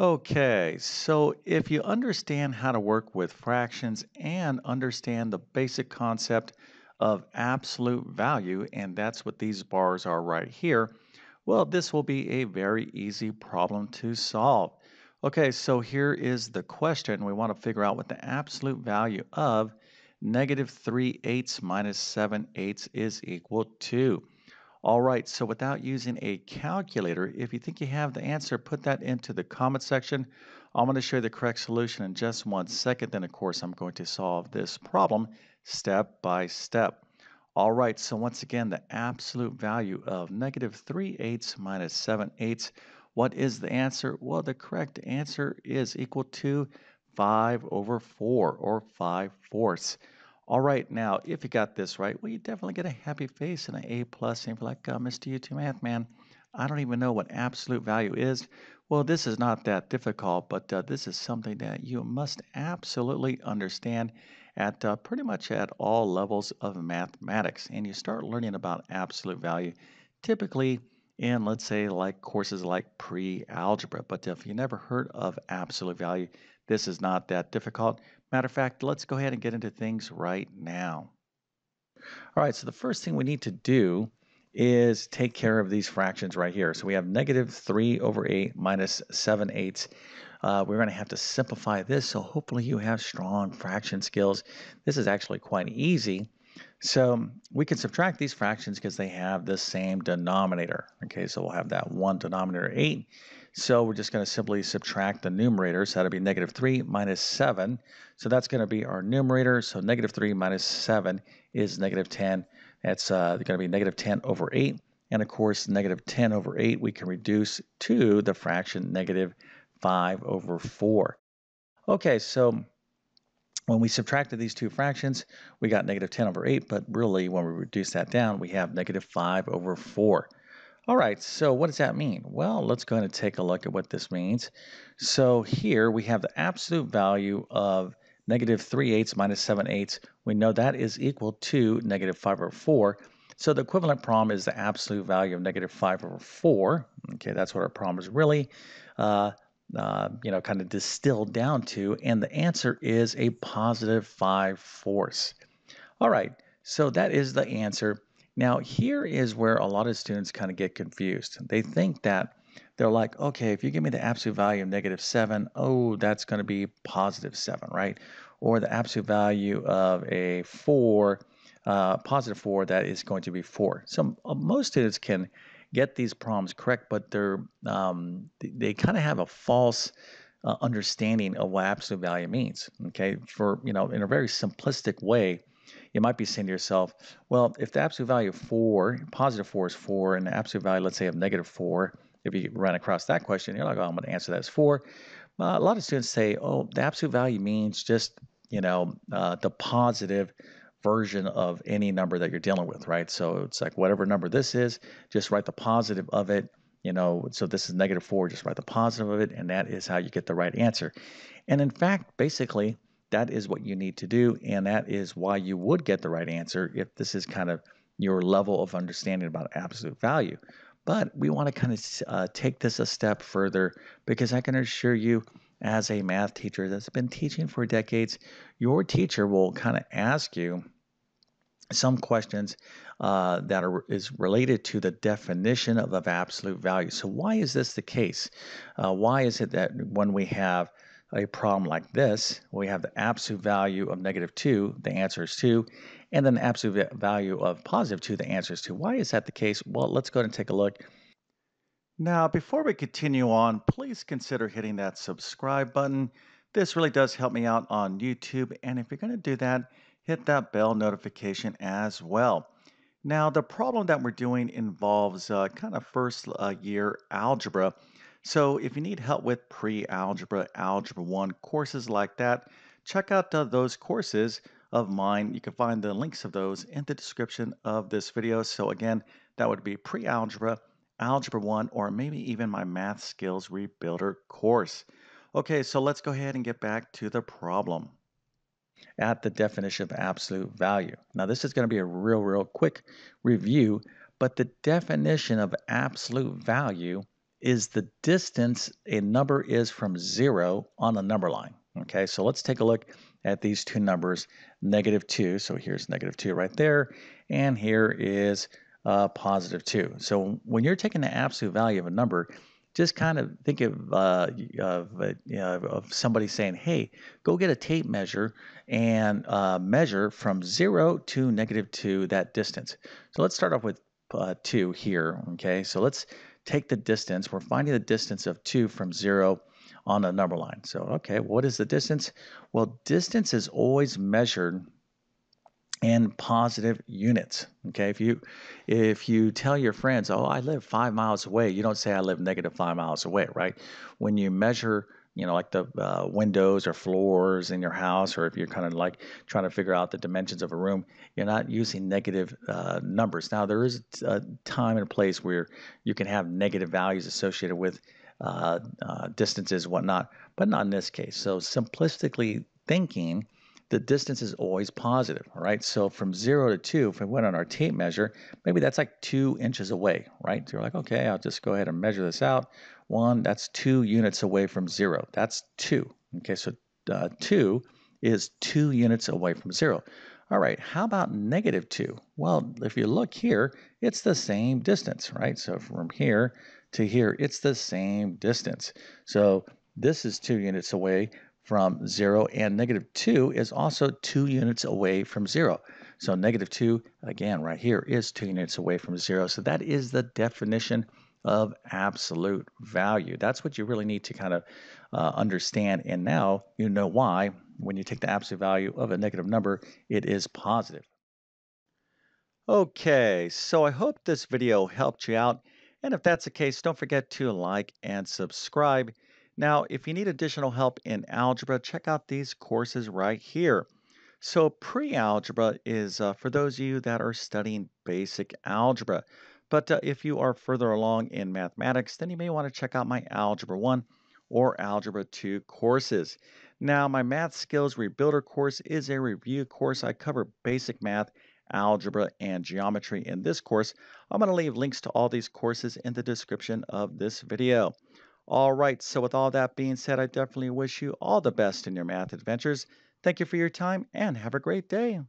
Okay, so if you understand how to work with fractions and understand the basic concept of absolute value, and that's what these bars are right here, well, this will be a very easy problem to solve. Okay, so here is the question. We want to figure out what the absolute value of negative 3 eighths minus 7 eighths is equal to. All right, so without using a calculator, if you think you have the answer, put that into the comment section. I'm going to show you the correct solution in just 1 second. Then, of course, I'm going to solve this problem step by step. All right, so once again, the absolute value of negative 3 eighths minus 7 eighths. What is the answer? Well, the correct answer is equal to 5 over 4, or 5 fourths. All right, now, if you got this right, well, you definitely get a happy face and an A+, and you're like, Mr. U2 Math Man, I don't even know what absolute value is. Well, this is not that difficult, but this is something that you must absolutely understand at pretty much at all levels of mathematics. And you start learning about absolute value typically in, let's say, like courses like pre-algebra. But if you never heard of absolute value, this is not that difficult. Matter of fact, let's go ahead and get into things right now. All right, so the first thing we need to do is take care of these fractions right here. So we have negative 3 over 8 minus 7 eighths. We're going to have to simplify this, so hopefully you have strong fraction skills. This is actually quite easy. So we can subtract these fractions because they have the same denominator. Okay, so we'll have that one denominator, 8. So we're just going to simply subtract the numerator. So that'll be negative 3 minus 7. So that's going to be our numerator. So negative 3 minus 7 is negative 10. That's going to be negative 10 over 8. And, of course, negative 10 over 8 we can reduce to the fraction negative 5 over 4. Okay, so when we subtracted these two fractions, we got negative 10 over 8, but really when we reduce that down, we have negative 5 over 4. All right, so what does that mean? Well, let's go ahead and take a look at what this means. So here we have the absolute value of negative 3 eighths minus 7 eighths. We know that is equal to negative 5 over 4. So the equivalent problem is the absolute value of negative 5 over 4. Okay, that's what our problem is really kind of distilled down to, and the answer is a positive 5 fourths. All right, so that is the answer. Now, here is where a lot of students kind of get confused. They think that they're like, okay, if you give me the absolute value of negative 7, oh, that's going to be positive 7, right? Or the absolute value of a 4, positive 4, that is going to be 4. So most students can get these problems correct, but they kind of have a false understanding of what absolute value means. Okay, for in a very simplistic way, you might be saying to yourself, well, if the absolute value of 4, positive 4 is 4, and the absolute value, let's say, of negative 4, if you run across that question, you're like, oh, I'm going to answer that as 4. A lot of students say, oh, the absolute value means just the positive version of any number that you're dealing with, right? So it's like whatever number this is, just write the positive of it. So this is negative 4, just write the positive of it, and that is how you get the right answer. And in fact, basically, that is what you need to do, and that is why you would get the right answer if this is kind of your level of understanding about absolute value. But we want to kind of take this a step further, because I can assure you, as a math teacher that's been teaching for decades, your teacher will kind of ask you some questions that is related to the definition of absolute value. So why is this the case? Why is it that when we have a problem like this, we have the absolute value of negative 2, the answer is 2, and then the absolute value of positive 2, the answer is 2. Why is that the case? Well, let's go ahead and take a look. Now, before we continue on, please consider hitting that subscribe button. This really does help me out on YouTube, and if you're going to do that, hit that bell notification as well. Now, the problem that we're doing involves kind of first-year algebra. So if you need help with pre-algebra, Algebra 1, courses like that, check out those courses of mine. You can find the links of those in the description of this video. So again, that would be pre-algebra, Algebra 1, or maybe even my Math Skills Rebuilder course. Okay, so let's go ahead and get back to the problem at the definition of absolute value. Now, this is going to be a real quick review, but the definition of absolute value is the distance a number is from 0 on the number line. Okay, so let's take a look at these two numbers, negative 2. So here's negative 2 right there, and here is positive 2. So when you're taking the absolute value of a number, just kind of think of somebody saying, hey, go get a tape measure and measure from 0 to negative 2 that distance. So let's start off with 2 here, okay? So let's take the distance. We're finding the distance of 2 from 0 on a number line. So, okay, what is the distance? Well, distance is always measured in positive units. Okay, if you tell your friends, oh, I live 5 miles away, you don't say I live negative 5 miles away, right? When you measure, you know, like the windows or floors in your house, or if you're kind of like trying to figure out the dimensions of a room, you're not using negative numbers. Now, there is a time and place where you can have negative values associated with distances, whatnot, but not in this case. So simplistically thinking, the distance is always positive, all right? So from 0 to 2, if we went on our tape measure, maybe that's like 2 inches away, right? So you're like, okay, I'll just go ahead and measure this out. 1, that's 2 units away from 0. That's 2. Okay, so 2 is 2 units away from 0. All right, how about negative 2? Well, if you look here, it's the same distance, right? So from here to here, it's the same distance. So this is 2 units away from 0, and negative 2 is also 2 units away from 0. So negative 2, again, right here, is 2 units away from 0. So that is the definition of absolute value. That's what you really need to kind of understand, and now you know why when you take the absolute value of a negative number, it is positive. Okay, so I hope this video helped you out, and if that's the case, don't forget to like and subscribe. Now, if you need additional help in algebra, check out these courses right here. So pre-algebra is for those of you that are studying basic algebra. But if you are further along in mathematics, then you may want to check out my Algebra 1 or Algebra 2 courses. Now, my Math Skills Rebuilder course is a review course. I cover basic math, algebra, and geometry in this course. I'm going to leave links to all these courses in the description of this video. All right, so with all that being said, I definitely wish you all the best in your math adventures. Thank you for your time, and have a great day.